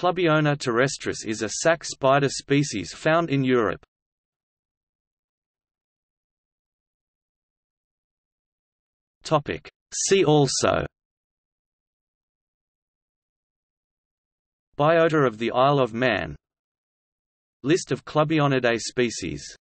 Clubiona terrestris is a sac spider species found in Europe. See also: Biota of the Isle of Man, List of Clubionidae species.